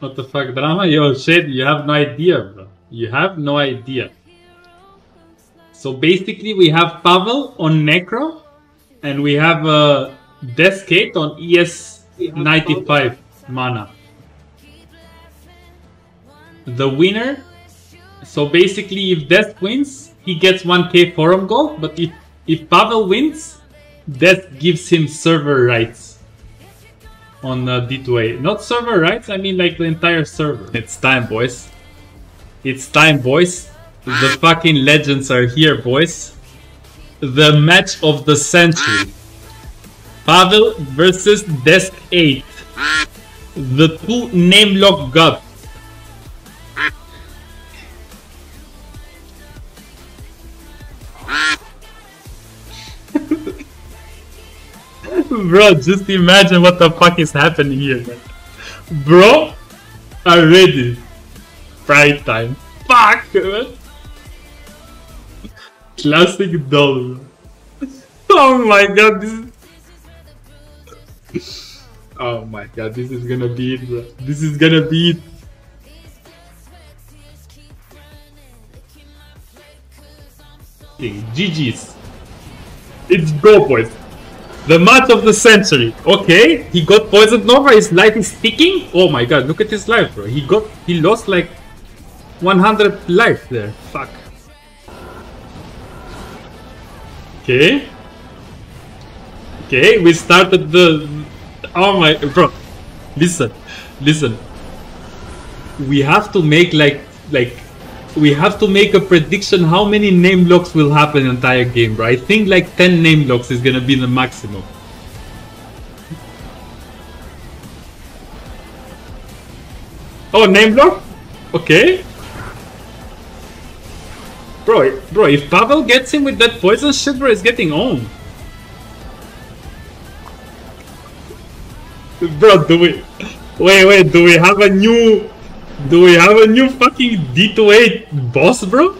What the fuck, drama? Yo, shit, you have no idea, bro. You have no idea. So basically, we have Pavel on Necro, and we have Deathgate on ES95 mana. The winner. So basically, if Death wins, he gets 1k forum gold. But if Pavel wins, Death gives him server rights on D2A. Not server rights, I mean like the entire server. It's time, boys. It's time, boys. The fucking legends are here, boys. The match of the century. Pavel versus Desk8. The two name lock gods. Bro, just imagine what the fuck is happening here, man. Bro, already. Pride time. Fuck, man. Classic doll. Oh my god, this. Oh my god, this is gonna be it, bro. This is gonna be it. GG's. It's go, boys. The match of the century. Okay, he got poisoned Nova. His life is ticking. Oh my god, look at his life, bro. He lost like 100 life there. Fuck. Okay. Okay, we started the. Oh my, bro. Listen, listen. We have to make like. We have to make a prediction how many name locks will happen in the entire game, bro. I think like 10 name locks is gonna be the maximum. Oh, name lock? Okay. Bro, if Pavel gets him with that poison shit, bro, it's getting on. Bro, do we... Wait, do we have a new... Do we have a new fucking D2A boss, bro?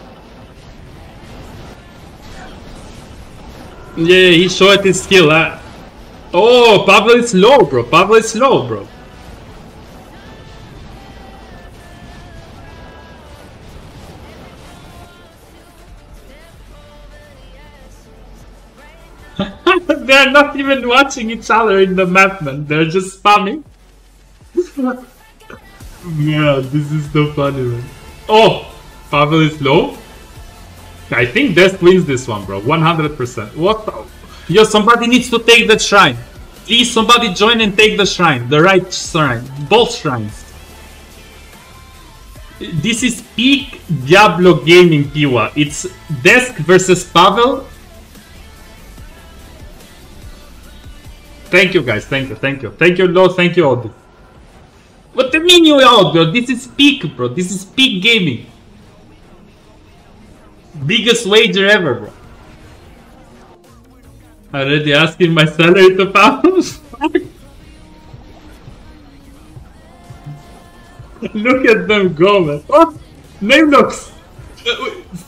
Yeah, he showed his skill, huh? Oh, Pavel is low, bro. Pavel is low, bro. They're not even watching each other in the map, man. They're just spamming. Yeah, this is so funny, man. Oh, Pavel is low. I think Death wins this one, bro. 100%. What the... Yo, somebody needs to take that shrine. Please, somebody join and take the shrine. The right shrine. Both shrines. This is peak Diablo game in Piwa. It's Desk versus Pavel. Thank you, guys. Thank you. Thank you, Lord. Thank you, all. What do you mean you out, bro? This is peak, bro. This is peak gaming. Biggest wager ever, bro. I already asking my salary to pounds. Look at them go, man. Oh, name locks.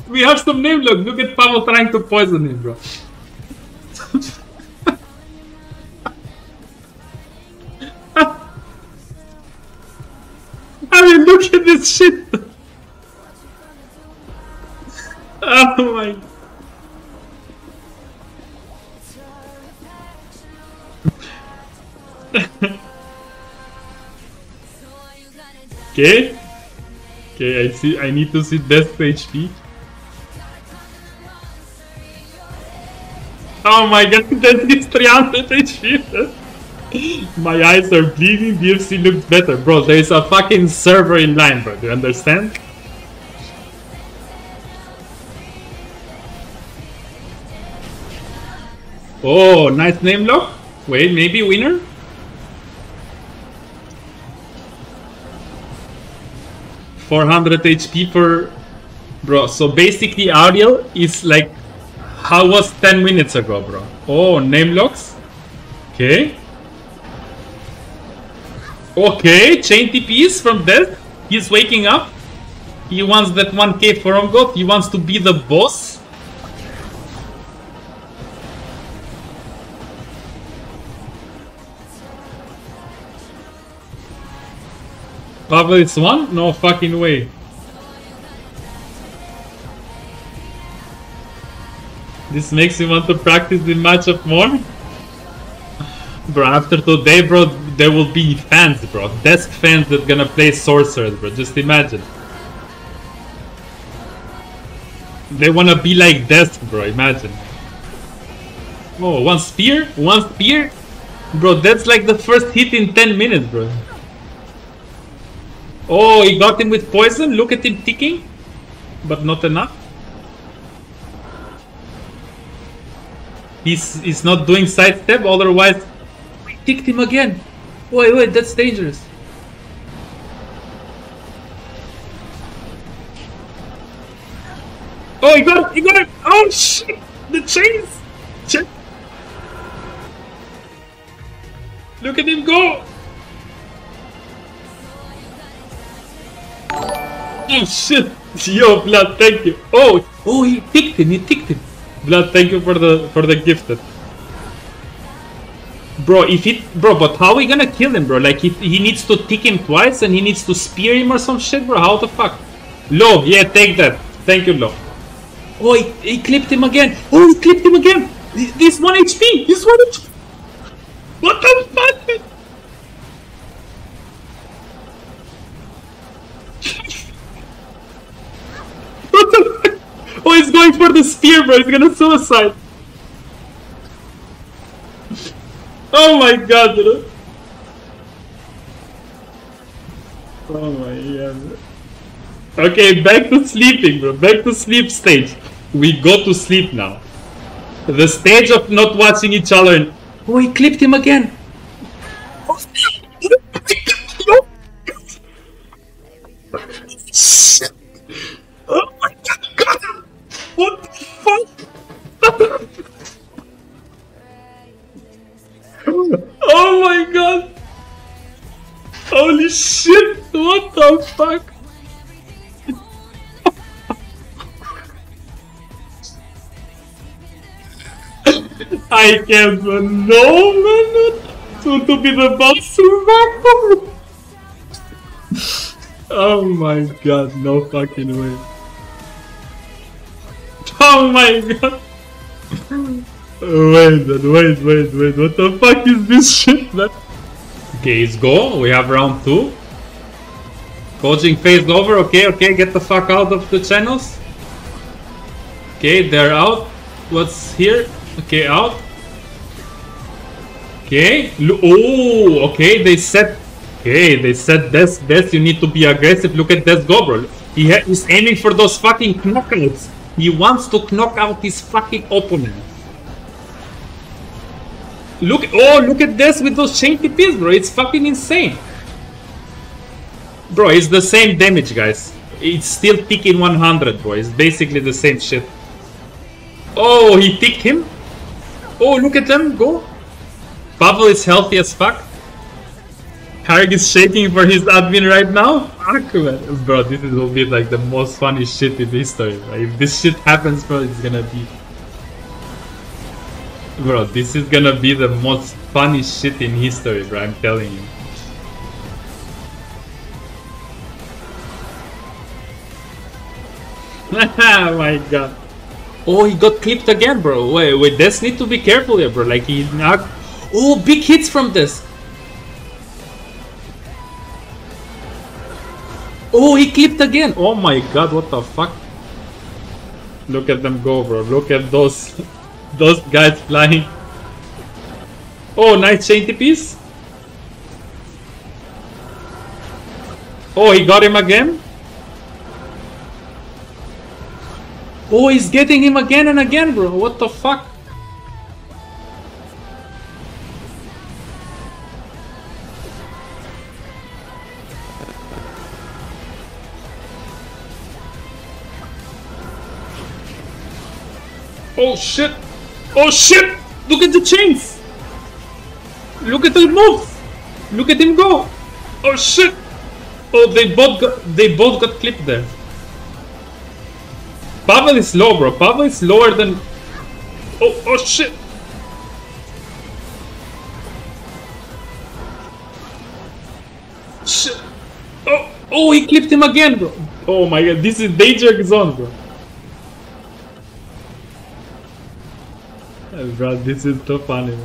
We have some name locks. Look at Pavel trying to poison him, bro. I mean, look at this shit! Oh my... Okay. Okay, I see. I need to see Death HP. Oh my god, that is 300 HP! My eyes are bleeding, DFC looks better. Bro, there is a fucking server in line, bro. Do you understand? Oh, nice name lock. Wait, maybe winner? $400 HP per... Bro, so basically Ariel is like... How was 10 minutes ago, bro? Oh, name locks? Okay. Okay, chain TPs from Death. He's waking up. He wants that 1k from God. He wants to be the boss. Pavel, it's one? No fucking way. This makes me want to practice the matchup more. Bro, after today, bro, there will be fans, bro. Desk fans that gonna play sorcerers, bro. Just imagine. They wanna be like Desk, bro. Imagine. Oh, one spear? One spear? Bro, that's like the first hit in 10 minutes, bro. Oh, he got him with poison? Look at him ticking. But not enough. He's not doing sidestep, otherwise... We ticked him again! Wait, wait, that's dangerous. Oh, he got it! He got it! Oh, shit! The chains! Look at him go! Oh, shit! Yo, Vlad, thank you! Oh, oh, he ticked him, he ticked him! Vlad, thank you for the gifted. Bro, but how are we gonna kill him, bro? Like, he needs to tick him twice and he needs to spear him or some shit, bro? How the fuck? Lo, yeah, take that. Thank you, Lo. Oh, he clipped him again. Oh, he clipped him again. This 1 HP. This 1 HP. What the fuck? What the fuck? Oh, he's going for the spear, bro. He's gonna suicide. Oh my god, bro. Oh my god, bro. Okay, back to sleeping, bro. Back to sleep stage. We go to sleep now. The stage of not watching each other and... Oh, he clipped him again. Oh my god. What the fuck? Oh my god! Holy shit! What the fuck? I can't, no, man, to be the boss survivor! Oh my god, no fucking way. Oh my god! Wait, what the fuck is this shit, man? Okay, it's go, we have round 2. Coaching phase over, okay, get the fuck out of the channels. Okay, they're out. What's here? Okay, out. Okay, oh, okay, they set Desk, you need to be aggressive, look at Desk go, bro. He's aiming for those fucking knockouts. He wants to knock out his fucking opponent. Look, oh, look at this with those chain TPs, bro. It's fucking insane. Bro, it's the same damage, guys. It's still ticking 100, bro. It's basically the same shit. Oh, he ticked him. Oh, look at them go. Pavel is healthy as fuck. Harg is shaking for his admin right now. Fuck, man. Bro, this will be like the most funny shit in history. Bro. If this shit happens, bro, it's gonna be... Bro, this is gonna be the most funny shit in history, bro, I'm telling you. Oh my god. Oh, he got clipped again, bro. Wait, Desk need to be careful here, bro. Like, he knocked... Oh, big hits from Desk. Oh, he clipped again! Oh my god, what the fuck? Look at them go, bro. Look at those... those guys flying. Oh, nice chain TPs. Oh, he got him again. Oh, he's getting him again and again, bro. What the fuck? Oh shit! Oh shit! Look at the chains! Look at the moves! Look at him go! Oh shit! Oh, they both got clipped there. Pavel is low, bro. Pavel is lower than... Oh shit! Shit! Oh! Oh, he clipped him again, bro. Oh my god, this is danger zone, bro. Oh, bro, this is tough anime.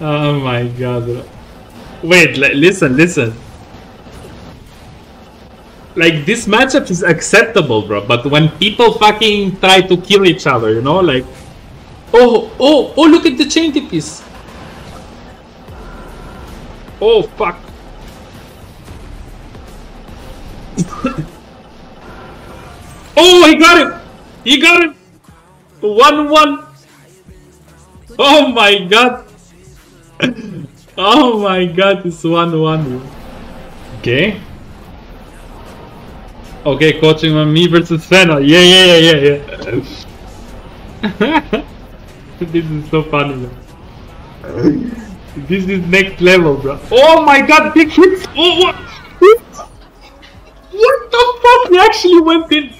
Oh my god, bro. Wait, listen. Like, this matchup is acceptable, bro, but when people fucking try to kill each other, you know, like... Oh, look at the chain piece. Oh, fuck. Oh, he got him! He got him! 1-1! Oh my god! Oh my god, it's 1-1. Okay. Okay, coaching on me versus Senna. Yeah. This is so funny, bro. This is next level, bro. Oh my god, big hits! Oh, what? What the fuck? He actually went in.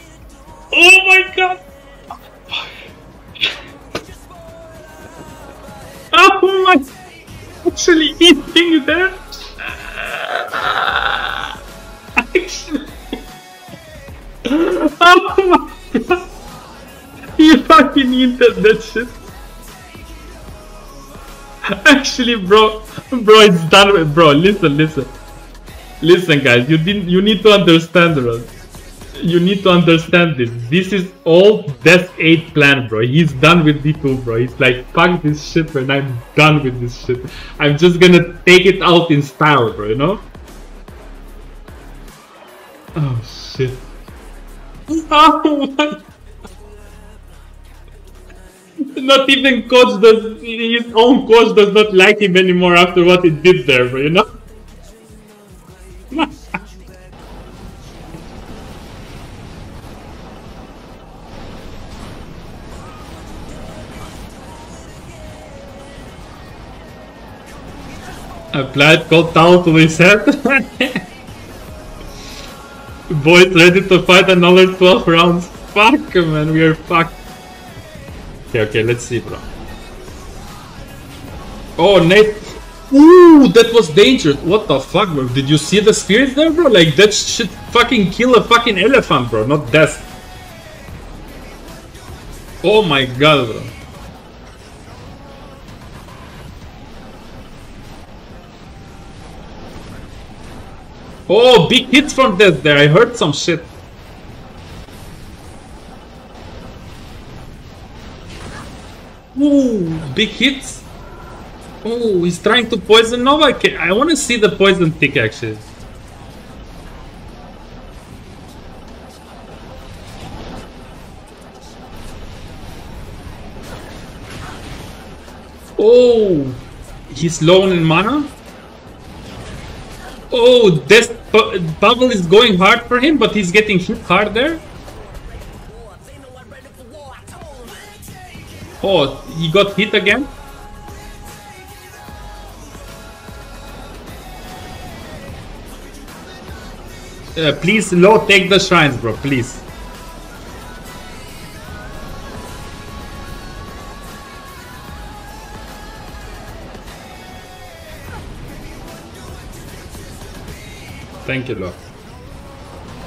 Oh my god. Oh my. Actually, eating there. Actually. Oh my god! He fucking entered that shit. Actually, bro, it's done with, bro. Listen, guys. You need to understand, bro. You need to understand this. This is all Death8 plan, bro. He's done with D2, bro. He's like, fuck this shit, and I'm done with this shit. I'm just gonna take it out in style, bro. You know? Oh shit. Oh my. Not even coach does, his own coach does not like him anymore after what he did there, bro, you know? Applied cold towel to his head. Boys ready to fight another 12 rounds. Fuck, man, we are fucked. Okay, let's see, bro. Oh, Nate. Ooh, that was dangerous. What the fuck, bro? Did you see the spirits there, bro? Like, that should fucking kill a fucking elephant, bro. Not death. Oh my god, bro. Oh, big hits from death there. I heard some shit. Ooh, big hits. Ooh, he's trying to poison Nova. I want to see the poison tick actually. Oh, he's low in mana. Oh, Pavel is going hard for him, but he's getting hit hard there. Oh, he got hit again. Please, low, take the shrines, bro, please. Thank you, Lord.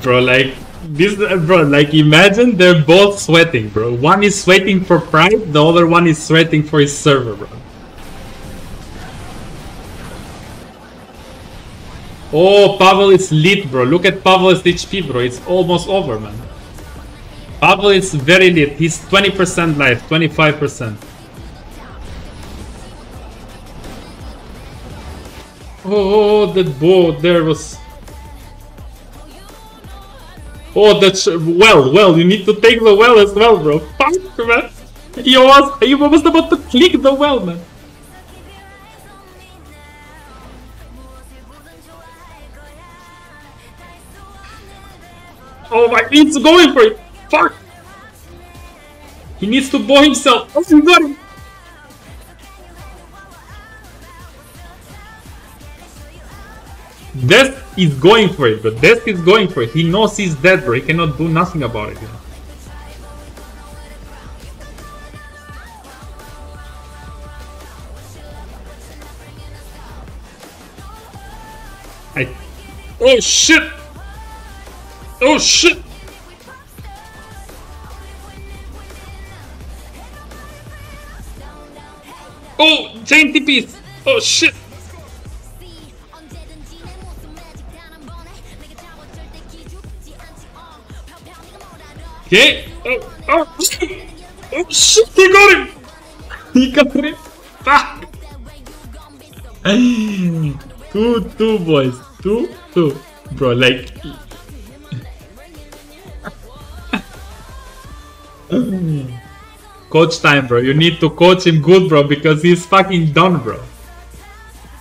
Bro, like this, bro, like imagine they're both sweating, bro. One is sweating for pride, the other one is sweating for his server, bro. Oh, Pavel is lit, bro. Look at Pavel's HP, bro. It's almost over, man. Pavel is very lit. He's 20% life, 25%. Oh, that bow there was. Oh, that's well. You need to take the well as well, bro. Fuck, man. You was about to click the well, man. Oh my, he's going for it. Fuck. He needs to bow himself. Oh, he got him. Death is going for it, but Death is going for it. He knows he's dead, bro. He cannot do nothing about it. You know? Oh shit! Oh shit! Oh, 20 piece! Oh shit! Okay! Oh, oh shit! Oh shit! He got him! He got him! Fuck! Two boys! Two! Bro, like... Coach time, bro. You need to coach him good, bro, because he's fucking done, bro.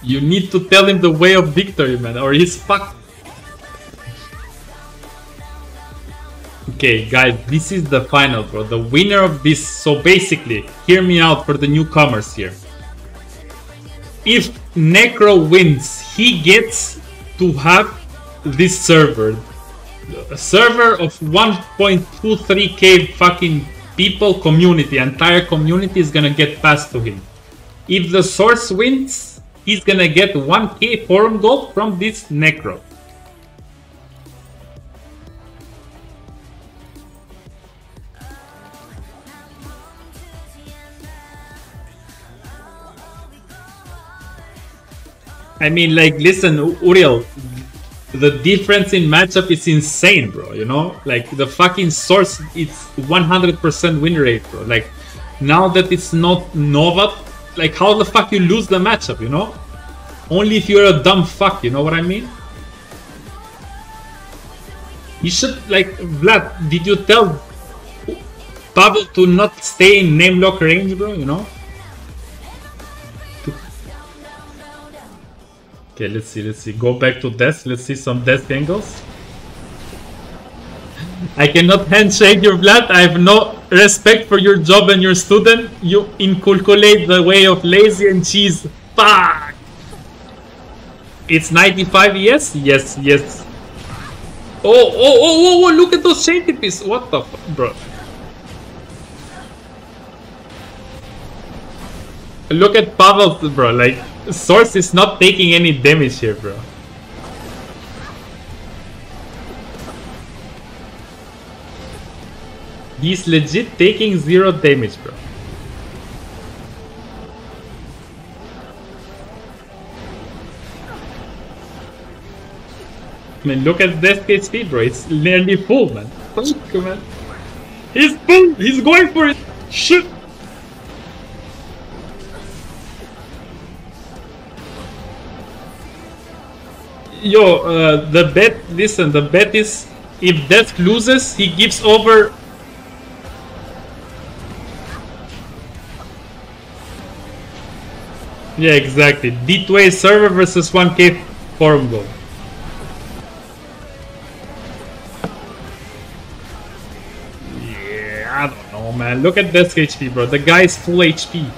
You need to tell him the way of victory, man, or he's fucked. Okay, guys, this is the final, bro. The winner of this. So basically, hear me out for the newcomers here. If Necro wins, he gets to have this server. A server of 1.23k fucking people, community, entire community is gonna get passed to him. If the source wins, he's gonna get 1k forum gold from this Necro. I mean, like, listen, Uriel, the difference in matchup is insane, bro, you know? Like, the fucking source, it's 100% win rate, bro. Like, now that it's not Nova, like, how the fuck you lose the matchup, you know? Only if you're a dumb fuck, you know what I mean? You should, like, Vlad, did you tell Pavel to not stay in name lock range, bro, you know? Okay, let's see. Go back to desk. Let's see some desk angles. I cannot handshake your blood. I have no respect for your job and your student. You inculcate the way of lazy and cheese. Fuck! It's 95 yes? Yes. Oh, look at those shady pieces. What the fuck, bro? Look at Pavel, bro, like... Source is not taking any damage here, bro. He's legit taking 0 damage, bro. Man, look at Deathgate speed, bro. It's nearly full, man. Fuck, man. He's full. He's going for it. Shit. Yo, the bet, listen, the bet is if Death loses, he gives over. Yeah, exactly. D2A server versus 1k forum goal. Yeah, I don't know, man. Look at Death's HP, bro. The guy is full HP.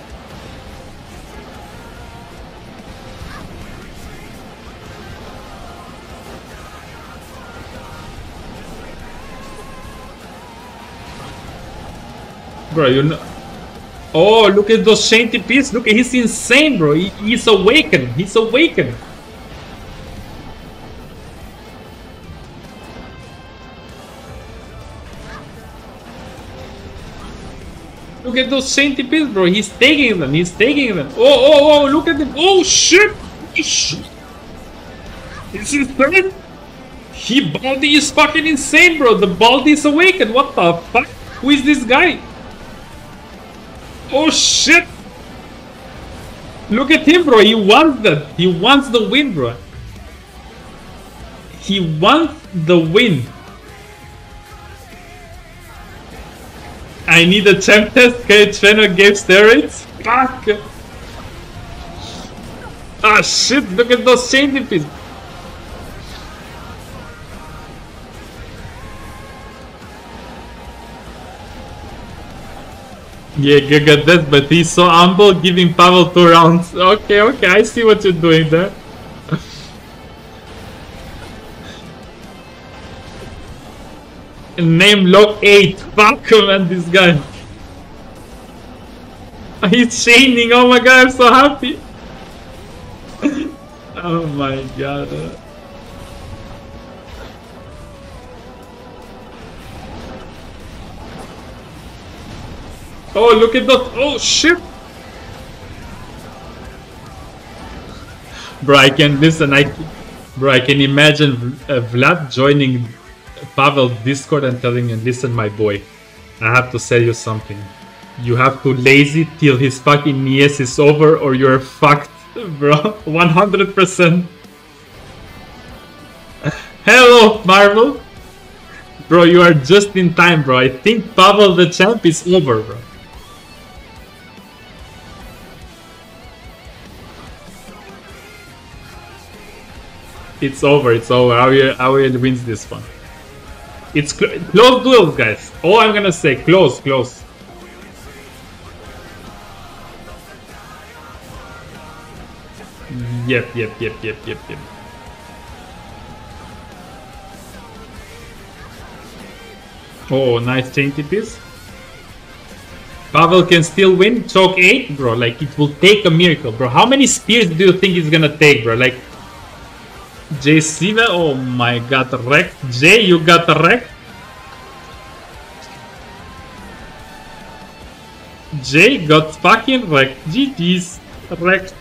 Bro, you know. Oh, look at those shanty pieces. Look, he's insane, bro. He's awakened. He's awakened. Look at those shanty pieces, bro. He's taking them. He's taking them. Oh, look at them. Oh, shit. Shit. Is he insane? Baldi is fucking insane, bro. The Baldi is awakened. What the fuck? Who is this guy? Oh shit! Look at him, bro. He wants that. He wants the win, bro. He wants the win. I need a champ test. Okay, trainer gave steroids. Fuck. Ah shit! Look at those shanty pieces. Yeah, Gaga death, but he's so humble, giving Pavel 2 rounds. Okay, I see what you're doing there. Name lock 8. Fuck, man, this guy. He's chaining. Oh my god, I'm so happy. Oh my god. Oh, look at that. Oh, shit. Bro, I can listen. Bro, I can imagine Vlad joining Pavel Discord and telling him, listen, my boy, I have to sell you something. You have to lazy till his fucking ES is over or you're fucked, bro. 100%. Hello, Marvel. Bro, you are just in time, bro. I think Pavel the champ is over, bro. It's over, it's over. Ariel wins this one. It's close duels, guys. All I'm gonna say, close, close. Yep. Oh, nice chain TPs. Pavel can still win. Choke 8, bro. Like, it will take a miracle, bro. How many spears do you think it's gonna take, bro? Like, Jay Cena. Oh my god, wrecked. Jay, you got wrecked. Jay got fucking wrecked. GG's. Wrecked.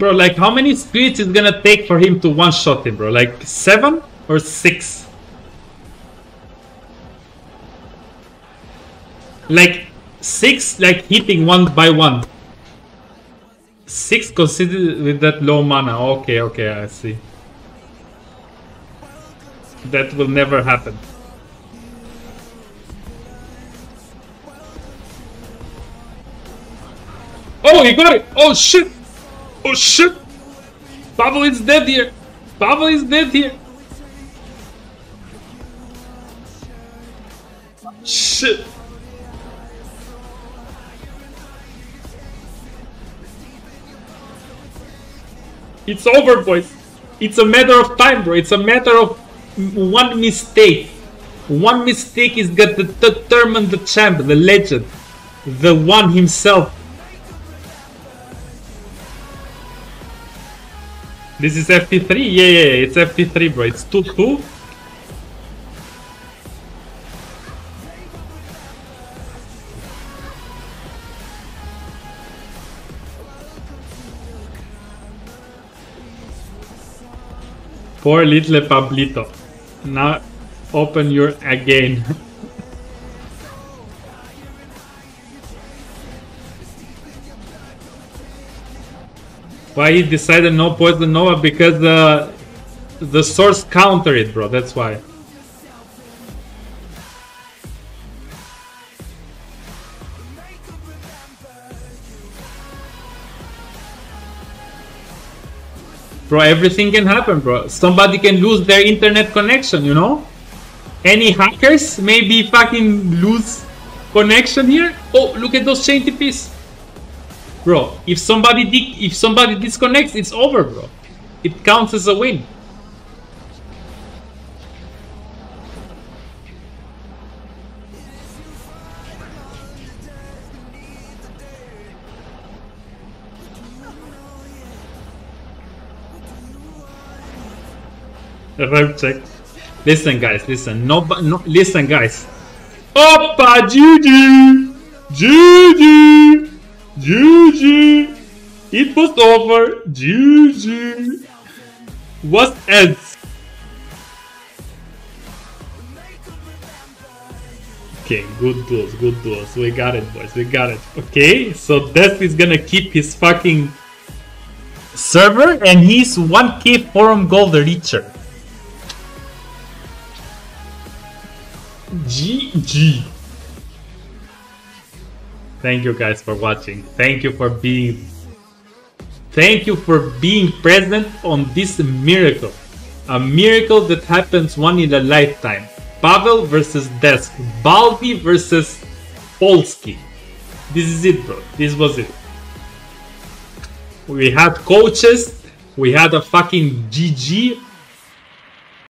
Bro, like, how many spirits is gonna take for him to one-shot him, bro? Like, 7 or 6? Like, 6, like, hitting one by one. 6 considered with that low mana. Okay, okay, I see. That will never happen. Oh, he got it! Oh, shit! Oh shit! Pavel is dead here! Pavel is dead here! Shit! It's over, boys! It's a matter of time, bro! It's a matter of one mistake! One mistake is gonna determine the champ, the legend, the one himself. This is FT3? Yeah, it's FT3, bro. It's 2-2. Poor little Pablito. Now open your again. Why he decided no poison Nova? Because the source counter it, bro. That's why. Bro, everything can happen, bro. Somebody can lose their internet connection, you know? Any hackers maybe fucking lose connection here? Oh, look at those chain TPs. Bro, if somebody disconnects, it's over, bro. It counts as a win. Rev check. Listen, guys. Listen. No. Listen, guys. Opa, GG, GG. GG! It was over! GG! What else? Okay, good duels, good duels. We got it, boys, we got it. Okay, so Death is gonna keep his fucking server and he's 1k forum gold reacher. GG! Thank you guys for watching. Thank you for being present on this miracle. A miracle that happens one in a lifetime. Pavel versus Desk. Baldi versus Polski. This is it, bro. This was it. We had coaches. We had a fucking GG.